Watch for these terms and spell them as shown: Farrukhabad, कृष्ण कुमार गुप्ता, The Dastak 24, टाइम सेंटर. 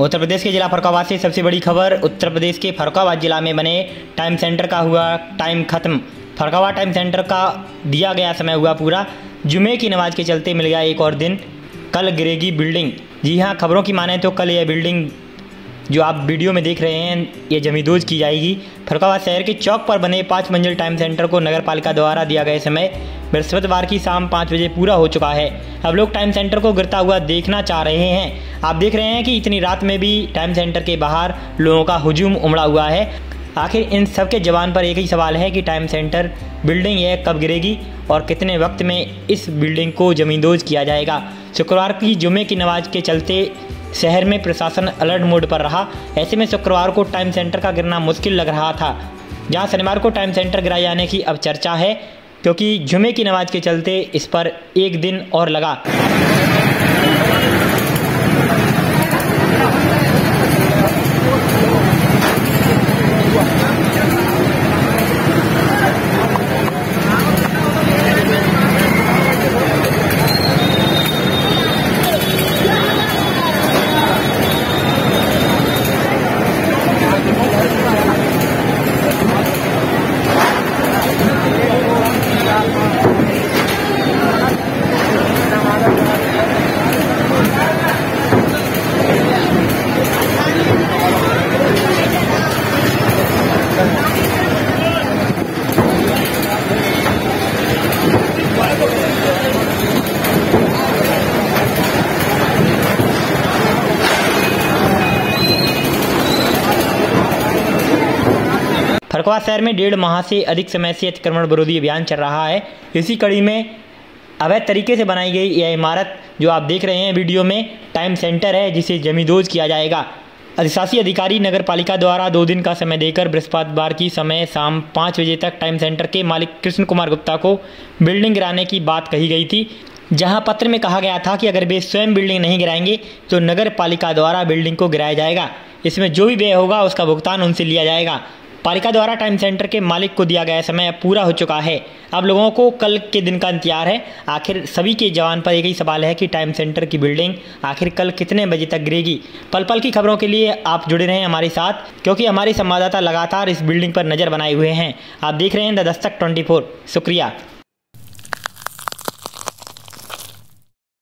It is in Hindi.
उत्तर प्रदेश के जिला फर्रुखाबाद से सबसे बड़ी खबर। उत्तर प्रदेश के फर्रुखाबाद जिला में बने टाइम सेंटर का हुआ टाइम खत्म। फर्रुखाबाद टाइम सेंटर का दिया गया समय हुआ पूरा। जुमे की नमाज के चलते मिल गया एक और दिन। कल गिरेगी बिल्डिंग। जी हाँ, खबरों की माने तो कल यह बिल्डिंग जो आप वीडियो में देख रहे हैं ये जमींदोज की जाएगी। फर्रुखाबाद शहर के चौक पर बने 5 मंजिल टाइम सेंटर को नगर पालिका द्वारा दिया गया समय बृहस्पतिवार की शाम 5 बजे पूरा हो चुका है। अब लोग टाइम सेंटर को गिरता हुआ देखना चाह रहे हैं। आप देख रहे हैं कि इतनी रात में भी टाइम सेंटर के बाहर लोगों का हुजूम उमड़ा हुआ है। आखिर इन सब के जवान पर एक ही सवाल है कि टाइम सेंटर बिल्डिंग यह कब गिरेगी और कितने वक्त में इस बिल्डिंग को जमींदोज किया जाएगा। शुक्रवार की जुमे की नमाज के चलते शहर में प्रशासन अलर्ट मोड पर रहा। ऐसे में शुक्रवार को टाइम सेंटर का गिरना मुश्किल लग रहा था। जहां शनिवार को टाइम सेंटर गिराए जाने की अब चर्चा है, क्योंकि जुमे की नमाज के चलते इस पर एक दिन और लगा। फर्रुखाबाद शहर में 1.5 माह से अधिक समय से अतिक्रमण विरोधी अभियान चल रहा है। इसी कड़ी में अवैध तरीके से बनाई गई यह इमारत जो आप देख रहे हैं वीडियो में टाइम सेंटर है, जिसे जमींदोज किया जाएगा। अधिशासी अधिकारी नगर पालिका द्वारा 2 दिन का समय देकर बृहस्पतिवार की समय शाम 5 बजे तक टाइम सेंटर के मालिक कृष्ण कुमार गुप्ता को बिल्डिंग गिराने की बात कही गई थी, जहां पत्र में कहा गया था कि अगर वे स्वयं बिल्डिंग नहीं गिराएंगे तो नगर पालिका द्वारा बिल्डिंग को गिराया जाएगा। इसमें जो भी व्यय होगा उसका भुगतान उनसे लिया जाएगा। पालिका द्वारा टाइम सेंटर के मालिक को दिया गया समय पूरा हो चुका है। अब लोगों को कल के दिन का इंतजार है। आखिर सभी के जवान पर एक ही सवाल है कि टाइम सेंटर की बिल्डिंग आखिर कल कितने बजे तक गिरेगी। पल पल की खबरों के लिए आप जुड़े रहें हमारे साथ, क्योंकि हमारे संवाददाता लगातार इस बिल्डिंग पर नज़र बनाए हुए हैं। आप देख रहे हैं द दस्तक 24। शुक्रिया।